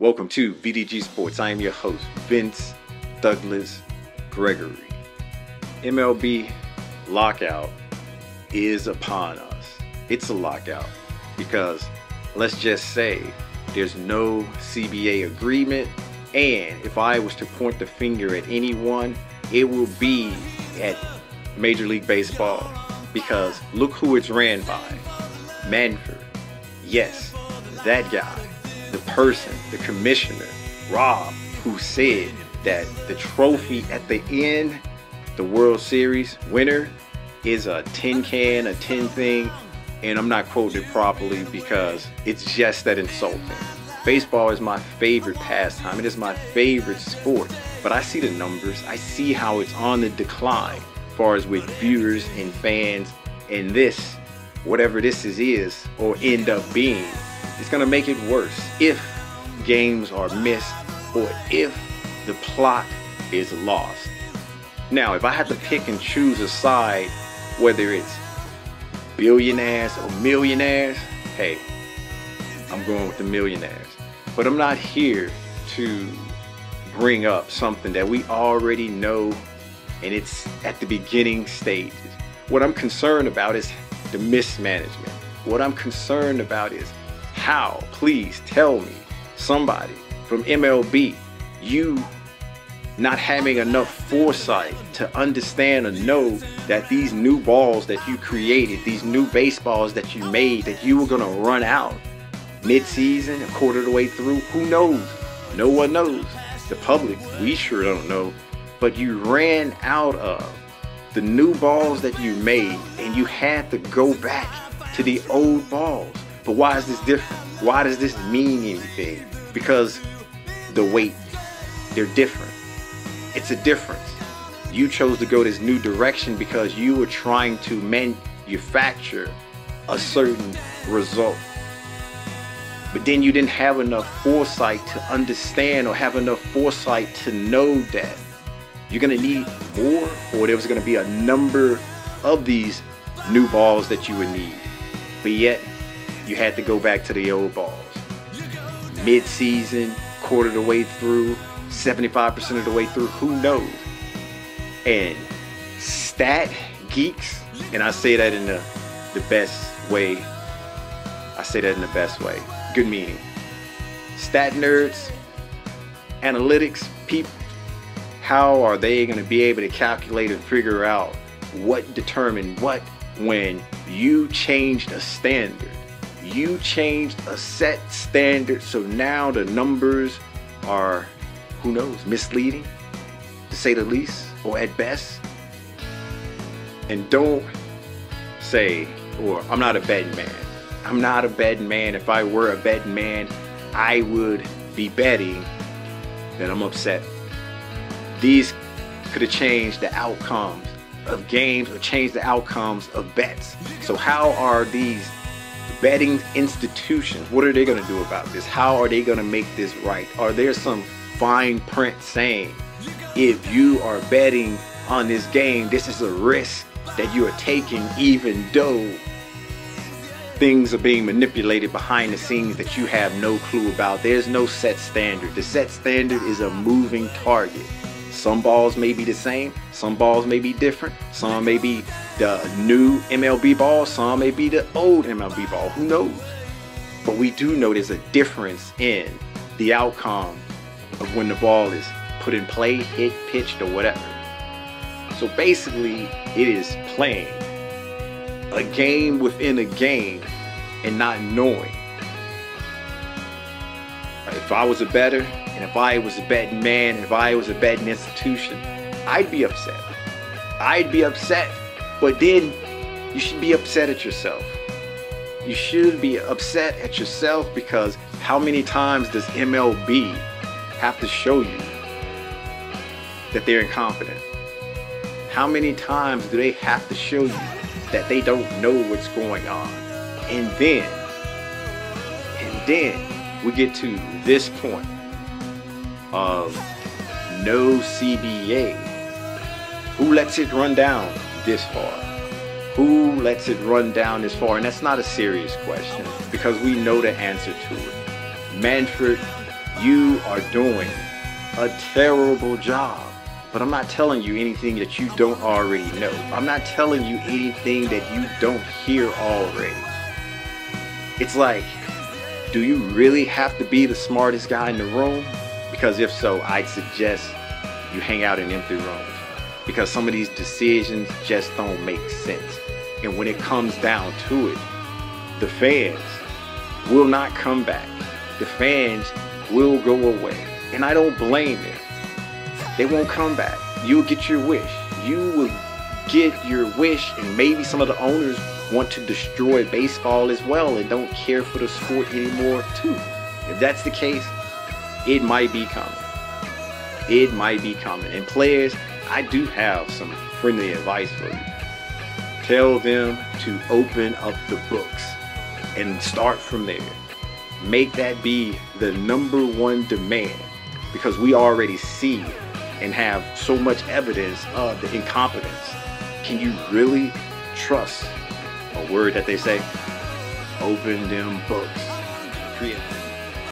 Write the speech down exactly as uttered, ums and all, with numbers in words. Welcome to V D G Sports. I am your host, Vince Douglas Gregory. M L B lockout is upon us. It's a lockout because, let's just say, there's no C B A agreement, and if I was to point the finger at anyone, it will be at Major League Baseball, because look who it's ran by. Manfred. Yes, that guy. The person, the commissioner, Rob, who said that the trophy at the end, the World Series winner, is a tin can, a tin thing, and I'm not quoting it properly because it's just that insulting. Baseball is my favorite pastime. It is my favorite sport, but I see the numbers. I see how it's on the decline as far as with viewers and fans, and this, whatever this is, is or end up being, it's going to make it worse if games are missed or if the plot is lost. Now, if I had to pick and choose a side, whether it's billionaires or millionaires, hey, I'm going with the millionaires. But I'm not here to bring up something that we already know and it's at the beginning stages. What I'm concerned about is the mismanagement. What I'm concerned about is how, please tell me, somebody from M L B, you not having enough foresight to understand or know that these new balls that you created, these new baseballs that you made, that you were going to run out mid-season, a quarter of the way through, who knows? No one knows. The public, we sure don't know. But you ran out of the new balls that you made, and you had to go back to the old balls. But why is this different? Why does this mean anything? Because the weight, they're different. It's a difference. You chose to go this new direction because you were trying to manufacture a certain result. But then you didn't have enough foresight to understand or have enough foresight to know that you're going to need more, or there was going to be a number of these new balls that you would need. But yet, you had to go back to the old balls. Mid-season, quarter of the way through, seventy-five percent of the way through, who knows? And stat geeks, and I say that in the, the best way. I say that in the best way. Good meaning. Stat nerds, analytics people, how are they going to be able to calculate and figure out what determined what when you changed a standard? You changed a set standard, so now the numbers are, who knows, misleading, to say the least, or at best. And don't say, or I'm not a betting man. I'm not a betting man. If I were a betting man, I would be betting that I'm upset. These could have changed the outcomes of games or changed the outcomes of bets. So how are these betting institutions, what are they going to do about this? How are they going to make this right? Are there some fine print saying, if you are betting on this game, this is a risk that you are taking, even though things are being manipulated behind the scenes that you have no clue about? There's no set standard. The set standard is a moving target. Some balls may be the same, some balls may be different, some may be the new M L B ball, some may be the old M L B ball, who knows? But we do know there's a difference in the outcome of when the ball is put in play, hit, pitched, or whatever. So basically, it is playing a game within a game and not knowing. If I was a bettor, and if I was a betting man, and if I was a betting institution, I'd be upset. I'd be upset. But then you should be upset at yourself. You should be upset at yourself, because how many times does M L B have to show you that they're incompetent? How many times do they have to show you that they don't know what's going on? And then, and then, we get to this point of no C B A. Who lets it run down this far? Who lets it run down this far? And that's not a serious question, because we know the answer to it. Manfred you are doing a terrible job. But I'm not telling you anything that you don't already know. I'm not telling you anything that you don't hear already. It's like, do you really have to be the smartest guy in the room? Because if so, I'd suggest you hang out in empty rooms. Because some of these decisions just don't make sense. And when it comes down to it, the fans will not come back. The fans will go away. And I don't blame them. They won't come back. You'll get your wish. You will get your wish, and maybe some of the owners want to destroy baseball as well and don't care for the sport anymore too. If that's the case, it might be coming. It might be coming. And players, I do have some friendly advice for you. Tell them to open up the books and start from there. Make that be the number one demand, because we already see and have so much evidence of the incompetence. Can you really trust a word that they say? Open them books.